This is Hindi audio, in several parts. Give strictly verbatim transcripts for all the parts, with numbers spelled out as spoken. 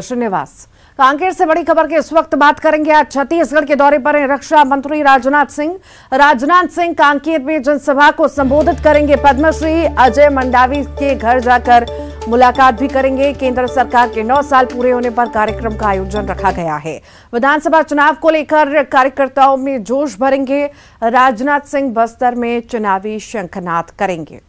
श्रीनिवास। कांकेर से बड़ी खबर के इस वक्त बात करेंगे। आज छत्तीसगढ़ के दौरे पर हैं रक्षा मंत्री राजनाथ सिंह। राजनाथ सिंह कांकेर में जनसभा को संबोधित करेंगे। पद्मश्री अजय मंडावी के घर जाकर मुलाकात भी करेंगे। केंद्र सरकार के नौ साल पूरे होने पर कार्यक्रम का आयोजन रखा गया है। विधानसभा चुनाव को लेकर कार्यकर्ताओं में जोश भरेंगे। राजनाथ सिंह बस्तर में चुनावी शंखनाद करेंगे।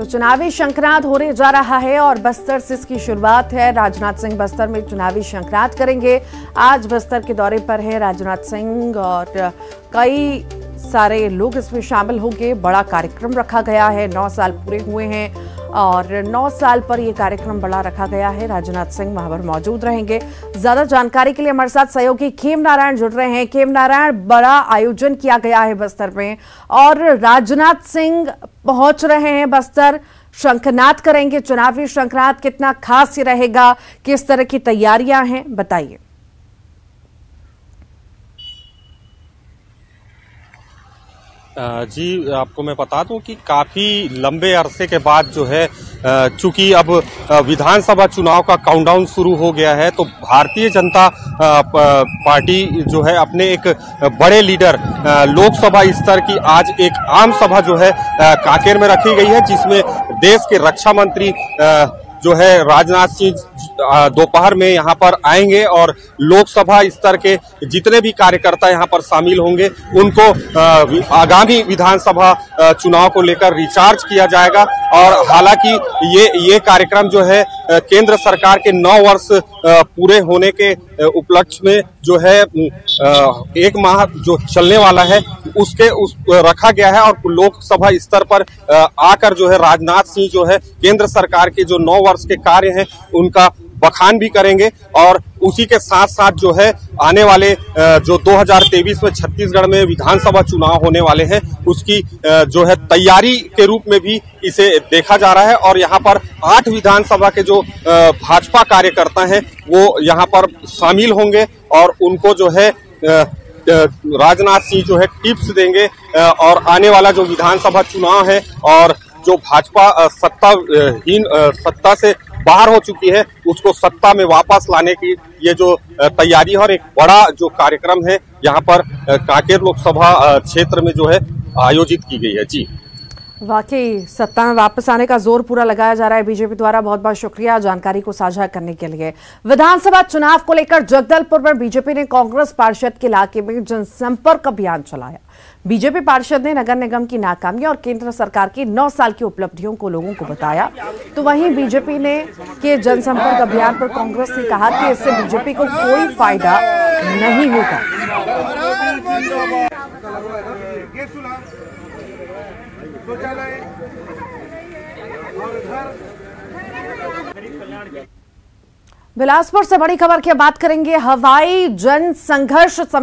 तो चुनावी शंखनाद होने जा रहा है और बस्तर से इसकी शुरुआत है। राजनाथ सिंह बस्तर में चुनावी शंखनाद करेंगे। आज बस्तर के दौरे पर है राजनाथ सिंह और कई सारे लोग इसमें शामिल होंगे। बड़ा कार्यक्रम रखा गया है। नौ साल पूरे हुए हैं और नौ साल पर यह कार्यक्रम बड़ा रखा गया है। राजनाथ सिंह वहां पर मौजूद रहेंगे। ज्यादा जानकारी के लिए हमारे साथ सहयोगी खेम नारायण जुड़ रहे हैं। खेम नारायण, बड़ा आयोजन किया गया है बस्तर में और राजनाथ सिंह पहुंच रहे हैं बस्तर, शंखनाद करेंगे। चुनावी शंखनाद कितना खास रहेगा, किस तरह की तैयारियां हैं, बताइए। जी, आपको मैं बता दूं कि काफ़ी लंबे अरसे के बाद जो है, चूंकि अब विधानसभा चुनाव का काउंटडाउन शुरू हो गया है, तो भारतीय जनता पार्टी जो है अपने एक बड़े लीडर लोकसभा स्तर की आज एक आम सभा जो है कांकेर में रखी गई है, जिसमें देश के रक्षा मंत्री जो है राजनाथ सिंह दोपहर में यहाँ पर आएंगे और लोकसभा स्तर के जितने भी कार्यकर्ता यहाँ पर शामिल होंगे उनको आगामी विधानसभा चुनाव को लेकर रिचार्ज किया जाएगा। और हालांकि ये ये कार्यक्रम जो है केंद्र सरकार के नौ वर्ष पूरे होने के उपलक्ष्य में जो है एक माह जो चलने वाला है उसके उस रखा गया है और लोकसभा स्तर पर आकर जो है राजनाथ सिंह जो है केंद्र सरकार के जो नौ वर्ष के कार्य हैं उनका बखान भी करेंगे। और उसी के साथ साथ जो है आने वाले जो दो हज़ार तेईस में छत्तीसगढ़ में विधानसभा चुनाव होने वाले हैं उसकी जो है तैयारी के रूप में भी इसे देखा जा रहा है। और यहाँ पर आठ विधानसभा के जो भाजपा कार्यकर्ता हैं वो यहाँ पर शामिल होंगे और उनको जो है राजनाथ सिंह जो है टिप्स देंगे और आने वाला जो विधानसभा चुनाव है और जो भाजपा सत्ताहीन सत्ता से बाहर हो चुकी है उसको सत्ता में वापस लाने की ये जो तैयारी है और एक बड़ा जो कार्यक्रम है यहाँ पर कांकेर लोकसभा क्षेत्र में जो है आयोजित की गई है। जी, वाकई सत्ता में वापस आने का जोर पूरा लगाया जा रहा है बीजेपी द्वारा। बहुत बहुत शुक्रिया जानकारी को साझा करने के लिए। विधानसभा चुनाव को लेकर जगदलपुर में बीजेपी ने कांग्रेस पार्षद के इलाके में जनसंपर्क अभियान चलाया। बीजेपी पार्षद ने नगर निगम की नाकामी और केंद्र सरकार की नौ साल की उपलब्धियों को लोगों को बताया। तो वहीं बीजेपी ने के जनसंपर्क अभियान पर कांग्रेस ने कहा कि इससे बीजेपी को कोई फायदा नहीं होगा। बिलासपुर से बड़ी खबर की बात करेंगे। हवाई जन संघर्ष समिति